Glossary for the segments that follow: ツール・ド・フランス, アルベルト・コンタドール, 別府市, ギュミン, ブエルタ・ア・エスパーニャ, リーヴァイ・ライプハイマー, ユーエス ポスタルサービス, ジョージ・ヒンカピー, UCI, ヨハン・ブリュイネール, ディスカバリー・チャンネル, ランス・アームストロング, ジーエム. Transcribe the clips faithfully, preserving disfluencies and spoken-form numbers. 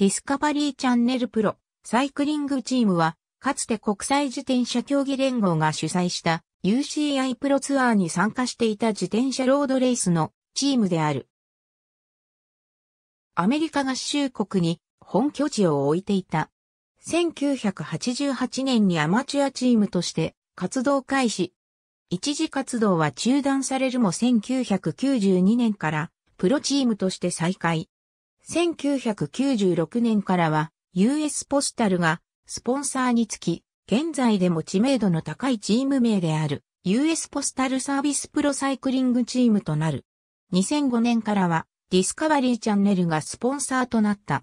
ディスカバリーチャンネルプロサイクリングチームは、かつて国際自転車競技連合が主催した ユーシーアイ プロツアーに参加していた自転車ロードレースのチームである。アメリカ合衆国に本拠地を置いていた。せんきゅうひゃくはちじゅうはちねんにアマチュアチームとして活動開始。一時活動は中断されるもせんきゅうひゃくきゅうじゅうにねんからプロチームとして再開。せんきゅうひゃくきゅうじゅうろくねんからは ユーエス ポスタルがスポンサーにつき、現在でも知名度の高いチーム名である ユーエス ポスタルサービスプロサイクリングチームとなる。にせんごねんからはディスカバリーチャンネルがスポンサーとなった。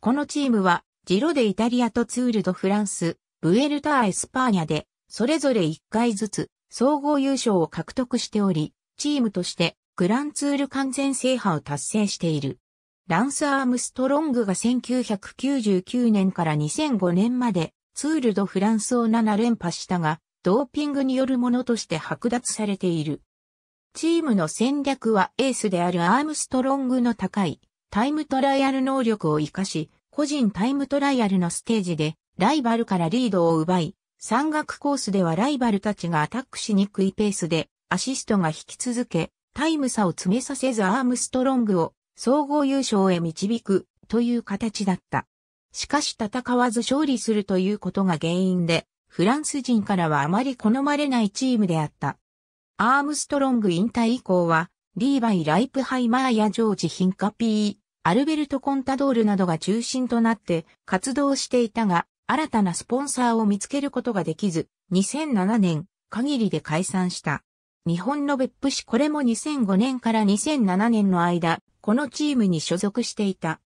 このチームはジロでイタリアとツールドフランス、ブエルターエスパーニャでそれぞれいっかいずつ総合優勝を獲得しており、チームとしてグランツール完全制覇を達成している。ランス・アームストロングがせんきゅうひゃくきゅうじゅうきゅうねんからにせんごねんまでツール・ド・フランスをななれんぱしたが、ドーピングによるものとして剥奪されている。チームの戦略はエースであるアームストロングの高いタイムトライアル能力を活かし、個人タイムトライアルのステージでライバルからリードを奪い、山岳コースではライバルたちがアタックしにくいペースでアシストが引き続け、タイム差を詰めさせずアームストロングを総合優勝へ導くという形だった。しかし戦わず勝利するということが原因で、フランス人からはあまり好まれないチームであった。アームストロング引退以降は、リーバイ・ライプハイマーやジョージ・ヒンカピー、アルベルト・コンタドールなどが中心となって活動していたが、新たなスポンサーを見つけることができず、にせんななねん限りで解散した。日本の別府市これもにせんごねんからにせんななねんの間、このチームに所属していた。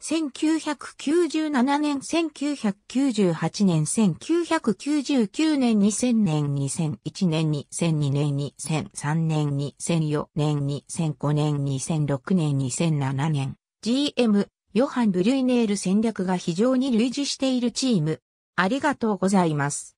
せんきゅうひゃくきゅうじゅうななねん、せんきゅうひゃくきゅうじゅうはちねん、せんきゅうひゃくきゅうじゅうきゅうねん、にせんねん、にせんいちねん、にせんにねん、にせんさんねん、にせんよねん、にせんごねん、にせんろくねん、にせんななねん。ジーエム、ヨハン・ブリュイネール戦略が非常に類似しているチーム。ありがとうございます。